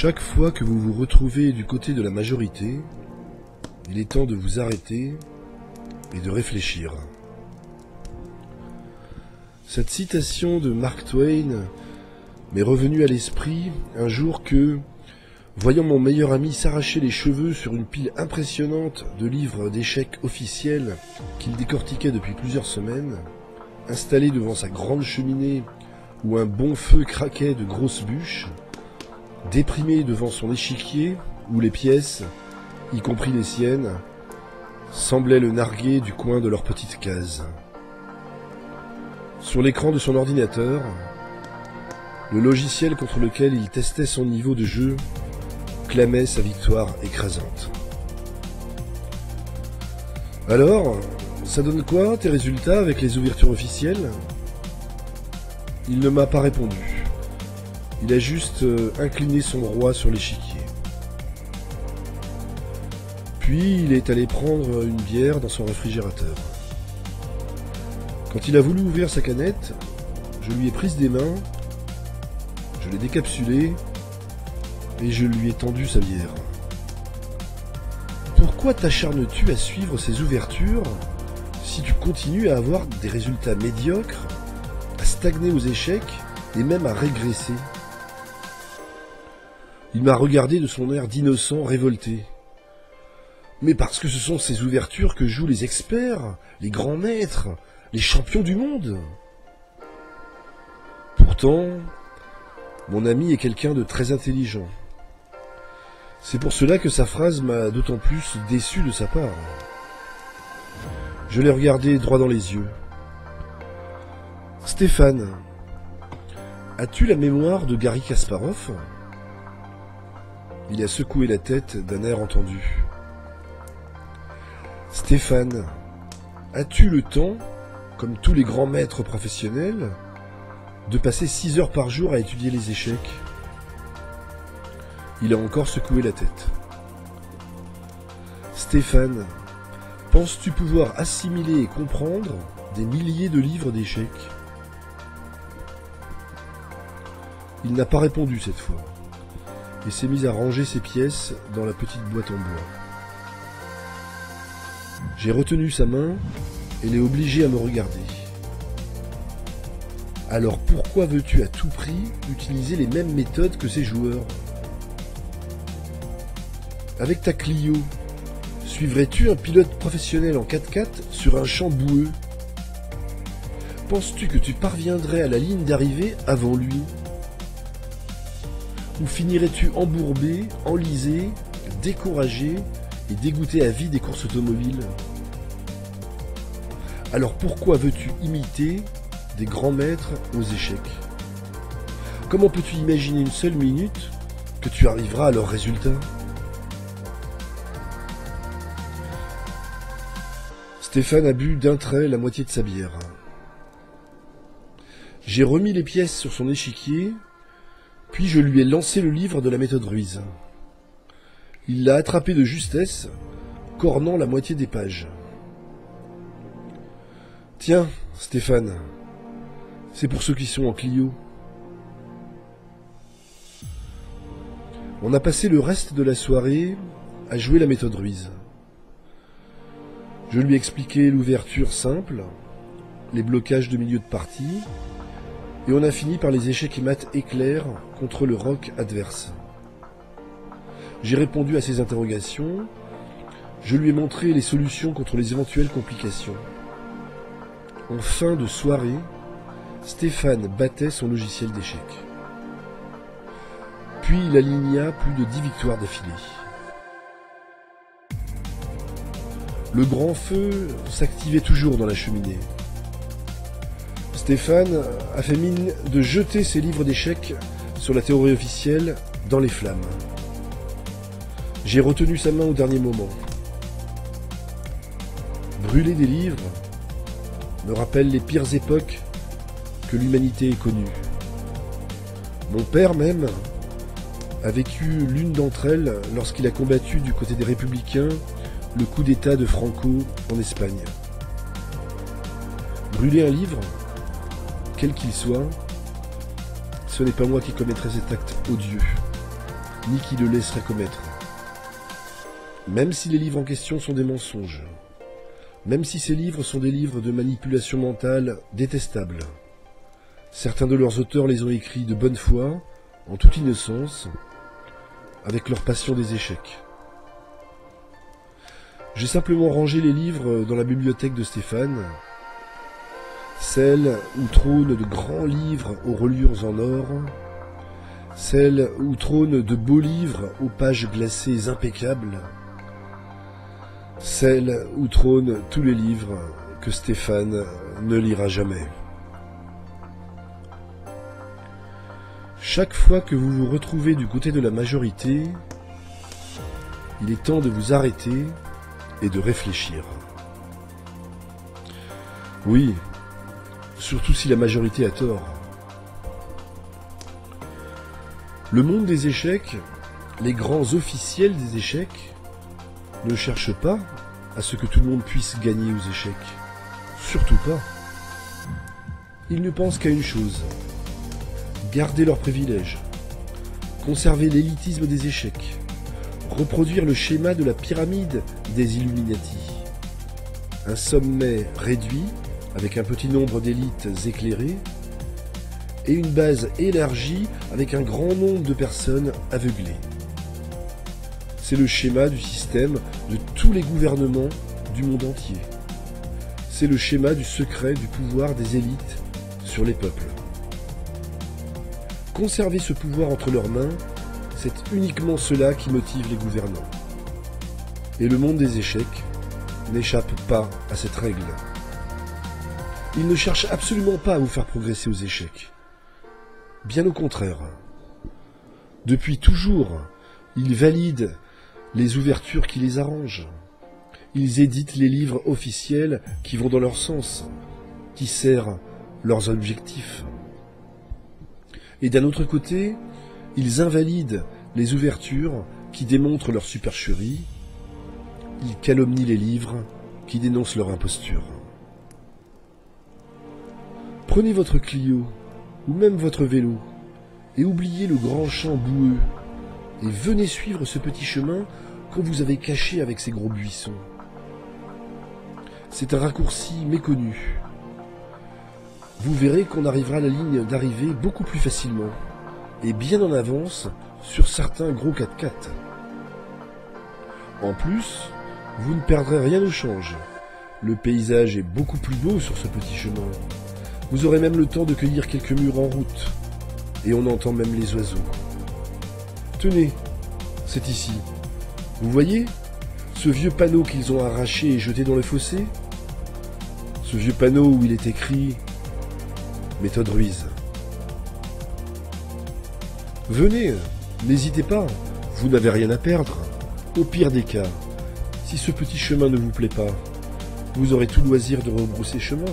Chaque fois que vous vous retrouvez du côté de la majorité, il est temps de vous arrêter et de réfléchir. Cette citation de Mark Twain m'est revenue à l'esprit un jour que, voyant mon meilleur ami s'arracher les cheveux sur une pile impressionnante de livres d'échecs officiels qu'il décortiquait depuis plusieurs semaines, installé devant sa grande cheminée où un bon feu craquait de grosses bûches, déprimé devant son échiquier où les pièces, y compris les siennes, semblaient le narguer du coin de leur petite case. Sur l'écran de son ordinateur, le logiciel contre lequel il testait son niveau de jeu clamait sa victoire écrasante. Alors, ça donne quoi tes résultats avec les ouvertures officielles? Il ne m'a pas répondu. Il a juste incliné son roi sur l'échiquier. Puis il est allé prendre une bière dans son réfrigérateur. Quand il a voulu ouvrir sa canette, je lui ai prise des mains, je l'ai décapsulée et je lui ai tendu sa bière. Pourquoi t'acharnes-tu à suivre ces ouvertures si tu continues à avoir des résultats médiocres, à stagner aux échecs et même à régresser? Il m'a regardé de son air d'innocent révolté. Mais parce que ce sont ces ouvertures que jouent les experts, les grands maîtres, les champions du monde. Pourtant, mon ami est quelqu'un de très intelligent. C'est pour cela que sa phrase m'a d'autant plus déçu de sa part. Je l'ai regardé droit dans les yeux. « Stéphane, as-tu la mémoire de Garry Kasparov ?» Il a secoué la tête d'un air entendu. « Stéphane, as-tu le temps, comme tous les grands maîtres professionnels, de passer 6 heures par jour à étudier les échecs ?» Il a encore secoué la tête. « Stéphane, penses-tu pouvoir assimiler et comprendre des milliers de livres d'échecs ? » Il n'a pas répondu cette fois, et s'est mis à ranger ses pièces dans la petite boîte en bois. J'ai retenu sa main et l'ai obligé à me regarder. « Alors pourquoi veux-tu à tout prix utiliser les mêmes méthodes que ces joueurs ? Avec ta Clio, suivrais-tu un pilote professionnel en 4x4 sur un champ boueux? Penses-tu que tu parviendrais à la ligne d'arrivée avant lui? Ou finirais-tu embourbé, enlisé, découragé et dégoûté à vie des courses automobiles? Alors pourquoi veux-tu imiter des grands maîtres aux échecs? Comment peux-tu imaginer une seule minute que tu arriveras à leurs résultats? Stéphane a bu d'un trait la moitié de sa bière. J'ai remis les pièces sur son échiquier, puis je lui ai lancé le livre de la méthode Ruiz. Il l'a attrapé de justesse, cornant la moitié des pages. « Tiens, Stéphane, c'est pour ceux qui sont en Clio. » On a passé le reste de la soirée à jouer la méthode Ruiz. Je lui expliquais l'ouverture simple, les blocages de milieu de partie, et on a fini par les échecs et maths éclairs contre le roc adverse. J'ai répondu à ses interrogations, je lui ai montré les solutions contre les éventuelles complications. En fin de soirée, Stéphane battait son logiciel d'échecs. Puis il aligna plus de 10 victoires d'affilée. Le grand feu s'activait toujours dans la cheminée. Stéphane a fait mine de jeter ses livres d'échecs sur la théorie officielle dans les flammes. J'ai retenu sa main au dernier moment. Brûler des livres me rappelle les pires époques que l'humanité ait connues. Mon père même a vécu l'une d'entre elles lorsqu'il a combattu du côté des Républicains le coup d'État de Franco en Espagne. Brûler un livre, quel qu'il soit, ce n'est pas moi qui commettrais cet acte odieux, ni qui le laisserait commettre. Même si les livres en question sont des mensonges, même si ces livres sont des livres de manipulation mentale détestables, certains de leurs auteurs les ont écrits de bonne foi, en toute innocence, avec leur passion des échecs. J'ai simplement rangé les livres dans la bibliothèque de Stéphane, celle où trônent de grands livres aux reliures en or, celle où trônent de beaux livres aux pages glacées impeccables, celle où trônent tous les livres que Stéphane ne lira jamais. Chaque fois que vous vous retrouvez du côté de la majorité, il est temps de vous arrêter et de réfléchir. Oui, surtout si la majorité a tort. Le monde des échecs, les grands officiels des échecs, ne cherchent pas à ce que tout le monde puisse gagner aux échecs. Surtout pas. Ils ne pensent qu'à une chose: garder leurs privilèges, conserver l'élitisme des échecs, reproduire le schéma de la pyramide des Illuminati. Un sommet réduit, avec un petit nombre d'élites éclairées, et une base élargie avec un grand nombre de personnes aveuglées. C'est le schéma du système de tous les gouvernements du monde entier. C'est le schéma du secret du pouvoir des élites sur les peuples. Conserver ce pouvoir entre leurs mains, c'est uniquement cela qui motive les gouvernants. Et le monde des échecs n'échappe pas à cette règle. Ils ne cherchent absolument pas à vous faire progresser aux échecs. Bien au contraire. Depuis toujours, ils valident les ouvertures qui les arrangent. Ils éditent les livres officiels qui vont dans leur sens, qui servent leurs objectifs. Et d'un autre côté, ils invalident les ouvertures qui démontrent leur supercherie. Ils calomnient les livres qui dénoncent leur imposture. Prenez votre Clio, ou même votre vélo, et oubliez le grand champ boueux, et venez suivre ce petit chemin qu'on vous avait caché avec ces gros buissons. C'est un raccourci méconnu. Vous verrez qu'on arrivera à la ligne d'arrivée beaucoup plus facilement, et bien en avance sur certains gros 4x4. En plus, vous ne perdrez rien au change. Le paysage est beaucoup plus beau sur ce petit chemin. Vous aurez même le temps de cueillir quelques mûres en route, et on entend même les oiseaux. Tenez, c'est ici. Vous voyez ce vieux panneau qu'ils ont arraché et jeté dans le fossé? Ce vieux panneau où il est écrit Méthode Ruiz. Venez, n'hésitez pas, vous n'avez rien à perdre. Au pire des cas, si ce petit chemin ne vous plaît pas, vous aurez tout loisir de rebrousser chemin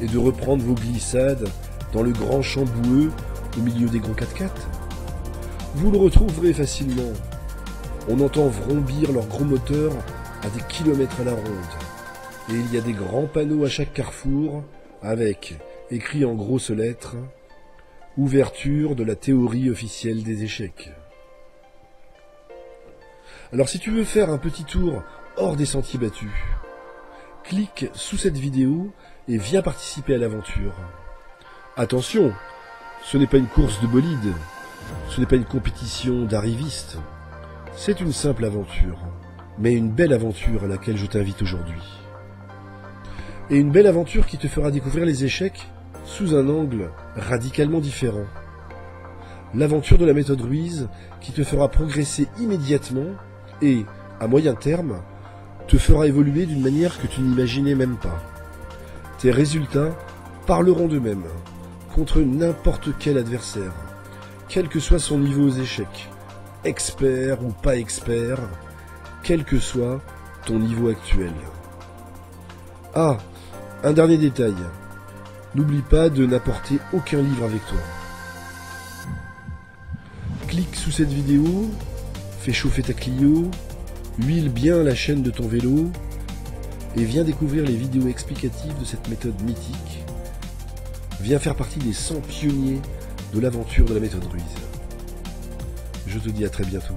et de reprendre vos glissades dans le grand champ boueux au milieu des gros 4x4. Vous le retrouverez facilement. On entend vrombir leurs gros moteurs à des kilomètres à la ronde. Et il y a des grands panneaux à chaque carrefour avec, écrit en grosses lettres, « Ouverture de la théorie officielle des échecs ». Alors si tu veux faire un petit tour hors des sentiers battus, clique sous cette vidéo et viens participer à l'aventure. Attention, ce n'est pas une course de bolide, ce n'est pas une compétition d'arrivistes, c'est une simple aventure, mais une belle aventure à laquelle je t'invite aujourd'hui. Et une belle aventure qui te fera découvrir les échecs sous un angle radicalement différent. L'aventure de la méthode Ruiz qui te fera progresser immédiatement et, à moyen terme, te fera évoluer d'une manière que tu n'imaginais même pas. Tes résultats parleront d'eux-mêmes, contre n'importe quel adversaire, quel que soit son niveau aux échecs, expert ou pas expert, quel que soit ton niveau actuel. Ah, un dernier détail, n'oublie pas de n'apporter aucun livre avec toi. Clique sous cette vidéo, fais chauffer ta Clio, huile bien la chaîne de ton vélo, et viens découvrir les vidéos explicatives de cette méthode mythique. Viens faire partie des 100 pionniers de l'aventure de la méthode Ruiz. Je te dis à très bientôt.